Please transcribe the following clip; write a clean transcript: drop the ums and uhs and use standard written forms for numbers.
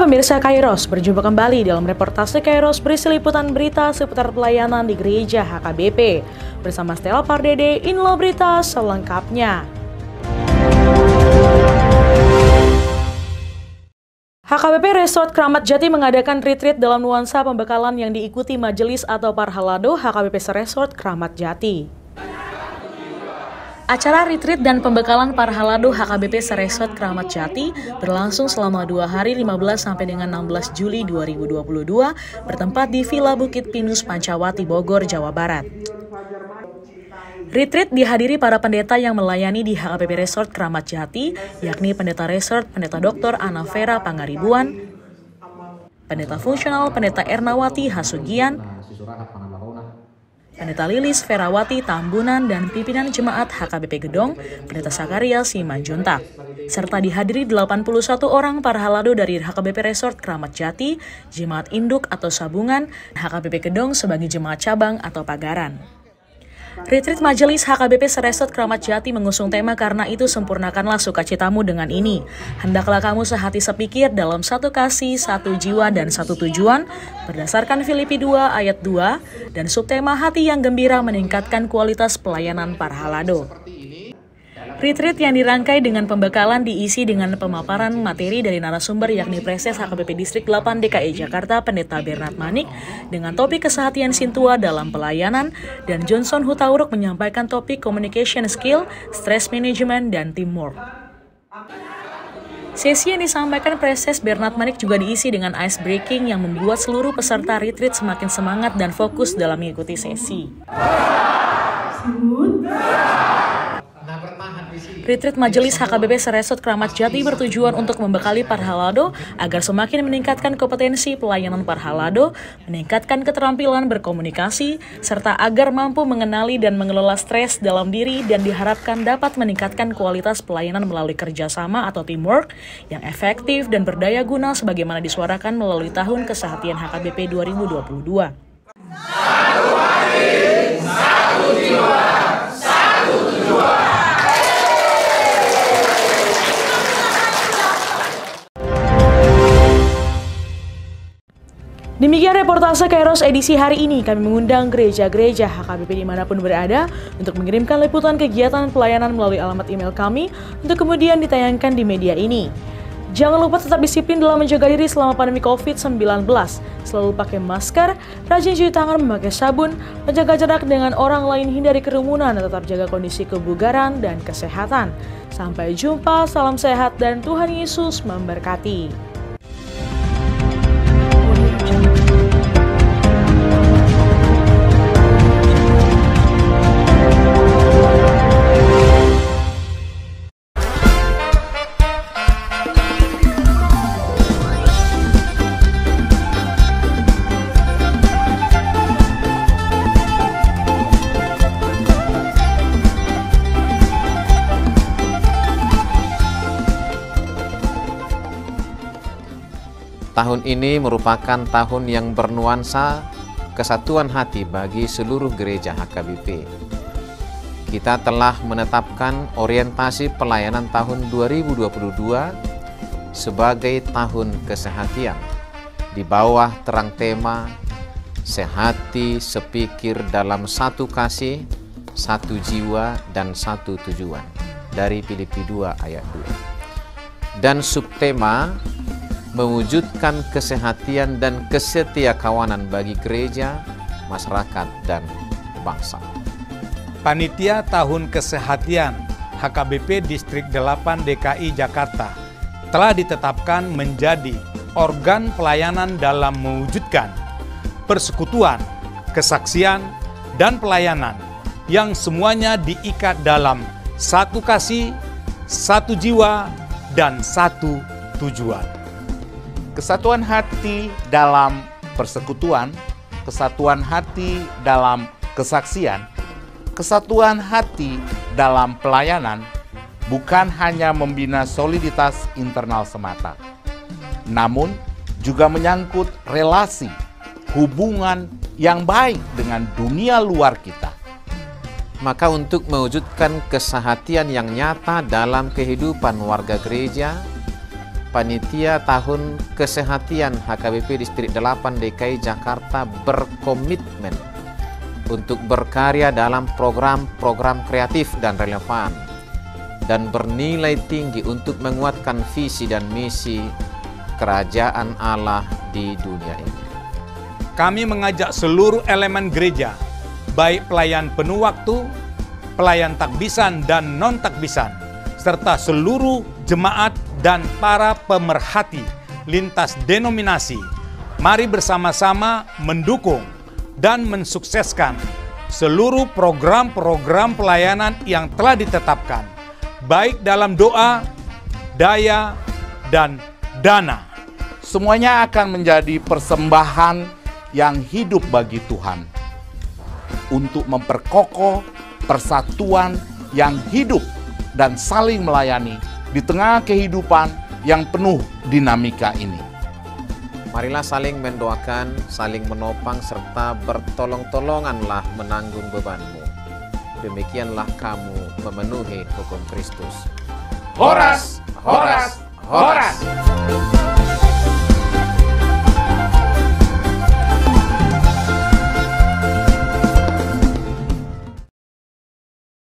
pemirsa Kairos, berjumpa kembali dalam reportase Kairos berisi liputan berita seputar pelayanan di gereja HKBP. Bersama Stella Pardede, inilah berita selengkapnya. HKBP Resort Kramat Jati mengadakan retreat dalam nuansa pembekalan yang diikuti majelis atau parhalado HKBP Resort Kramat Jati. Acara retreat dan pembekalan parhalado HKBP Resort Kramat Jati berlangsung selama 2 hari 15 sampai dengan 16 Juli 2022 bertempat di Villa Bukit Pinus Pancawati, Bogor, Jawa Barat. Retreat dihadiri para pendeta yang melayani di HKBP Resort Kramat Jati, yakni Pendeta Resort, Pendeta Dr. Ana Vera Pangaribuan, Pendeta Fungsional, Pendeta Ernawati Hasugian, Pendeta Lilis Verawati Tambunan dan pimpinan jemaat HKBP Gedong, Pendeta Zakaria Simanjuntak. Serta dihadiri 81 orang parhalado dari HKBP Resort Kramat Jati, jemaat induk atau sabungan, HKBP Gedong sebagai jemaat cabang atau pagaran. Retreat majelis HKBP Resort Kramat Jati mengusung tema "Karena itu sempurnakanlah sukacitamu dengan ini". Hendaklah kamu sehati sepikir dalam satu kasih, satu jiwa dan satu tujuan berdasarkan Filipi 2 ayat 2 dan subtema hati yang gembira meningkatkan kualitas pelayanan parhalado. Retreat yang dirangkai dengan pembekalan diisi dengan pemaparan materi dari narasumber yakni Preses HKBP Distrik 8 DKI Jakarta Pendeta Bernard Manik dengan topik kesehatian Sintua dalam pelayanan dan Johnson Hutauruk menyampaikan topik communication skill, stress management, dan teamwork. Sesi yang disampaikan Preses Bernard Manik juga diisi dengan ice breaking yang membuat seluruh peserta retreat semakin semangat dan fokus dalam mengikuti sesi. Retreat majelis HKBP Resort Kramat Jati bertujuan untuk membekali parhalado agar semakin meningkatkan kompetensi pelayanan parhalado, meningkatkan keterampilan berkomunikasi, serta agar mampu mengenali dan mengelola stres dalam diri dan diharapkan dapat meningkatkan kualitas pelayanan melalui kerjasama atau teamwork yang efektif dan berdaya guna sebagaimana disuarakan melalui Tahun Kesehatian HKBP 2022. Demikian reportase Kairos edisi hari ini. Kami mengundang gereja-gereja HKBP dimanapun berada untuk mengirimkan liputan kegiatan pelayanan melalui alamat email kami untuk kemudian ditayangkan di media ini. Jangan lupa tetap disiplin dalam menjaga diri selama pandemi Covid-19. Selalu pakai masker, rajin cuci tangan memakai sabun, menjaga jarak dengan orang lain, hindari kerumunan, dan tetap jaga kondisi kebugaran dan kesehatan. Sampai jumpa, salam sehat, dan Tuhan Yesus memberkati. Tahun ini merupakan tahun yang bernuansa kesatuan hati bagi seluruh gereja HKBP. Kita telah menetapkan orientasi pelayanan tahun 2022 sebagai tahun kesehatian di bawah terang tema sehati sepikir dalam satu kasih, satu jiwa dan satu tujuan dari Filipi 2 ayat 2. Dan subtema mewujudkan kesehatian dan kesetiakawanan bagi gereja, masyarakat, dan bangsa. Panitia Tahun Kesehatian HKBP Distrik 8 DKI Jakarta telah ditetapkan menjadi organ pelayanan dalam mewujudkan persekutuan, kesaksian, dan pelayanan yang semuanya diikat dalam satu kasih, satu jiwa, dan satu tujuan. Kesatuan hati dalam persekutuan, kesatuan hati dalam kesaksian, kesatuan hati dalam pelayanan bukan hanya membina soliditas internal semata, namun juga menyangkut relasi, hubungan yang baik dengan dunia luar kita. Maka untuk mewujudkan kesehatian yang nyata dalam kehidupan warga gereja, Panitia Tahun Kesehatian HKBP Distrik 8 DKI Jakarta berkomitmen untuk berkarya dalam program-program kreatif dan relevan dan bernilai tinggi untuk menguatkan visi dan misi kerajaan Allah di dunia ini. Kami mengajak seluruh elemen gereja, baik pelayan penuh waktu, pelayan takbisan dan non-takbisan, serta seluruh jemaat dan para pemerhati lintas denominasi. Mari bersama-sama mendukung dan mensukseskan seluruh program-program pelayanan yang telah ditetapkan, baik dalam doa, daya, dan dana. Semuanya akan menjadi persembahan yang hidup bagi Tuhan untuk memperkokoh persatuan yang hidup dan saling melayani di tengah kehidupan yang penuh dinamika ini. Marilah saling mendoakan, saling menopang, serta bertolong-tolonganlah menanggung bebanmu. Demikianlah kamu memenuhi hukum Kristus. Horas! Horas! Horas!